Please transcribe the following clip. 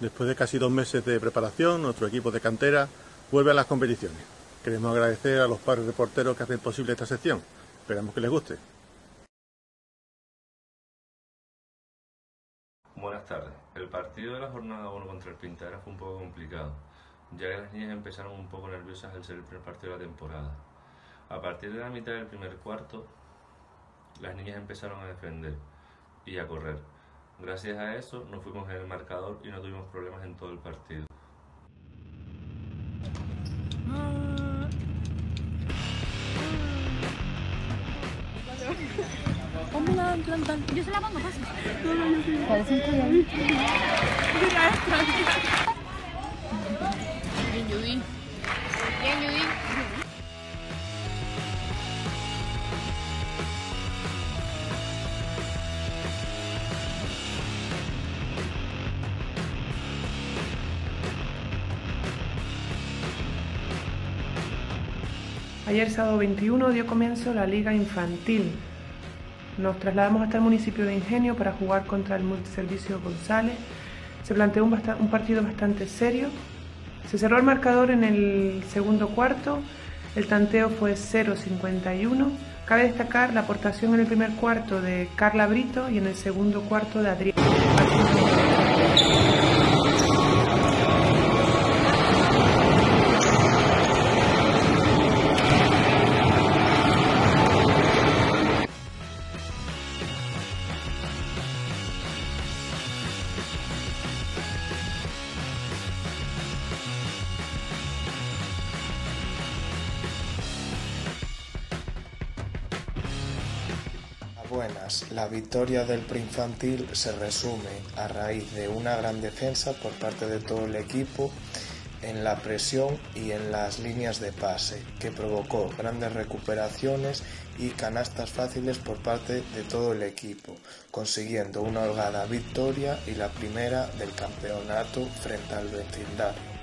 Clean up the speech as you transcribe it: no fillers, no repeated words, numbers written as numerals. Después de casi 2 meses de preparación, nuestro equipo de cantera vuelve a las competiciones. Queremos agradecer a los padres de porteros que hacen posible esta sección. Esperamos que les guste. Buenas tardes. El partido de la jornada 1 contra el Pintadera fue un poco complicado, ya que las niñas empezaron un poco nerviosas al ser el primer partido de la temporada. A partir de la mitad del primer cuarto, las niñas empezaron a defender y a correr. Gracias a eso nos fuimos en el marcador y no tuvimos problemas en todo el partido. Yo se la pongo fácil. Parece un colladito. Bien, Judy. Bien, Judy. Ayer, sábado 21, dio comienzo la Liga Infantil. Nos trasladamos hasta el municipio de Ingenio para jugar contra el Multiservicio González. Se planteó un partido bastante serio. Se cerró el marcador en el segundo cuarto. El tanteo fue 0-51. Cabe destacar la aportación en el primer cuarto de Carla Brito y en el segundo cuarto de Adrián. Buenas, la victoria del preinfantil se resume a raíz de una gran defensa por parte de todo el equipo en la presión y en las líneas de pase, que provocó grandes recuperaciones y canastas fáciles por parte de todo el equipo, consiguiendo una holgada victoria y la primera del campeonato frente al vecindario.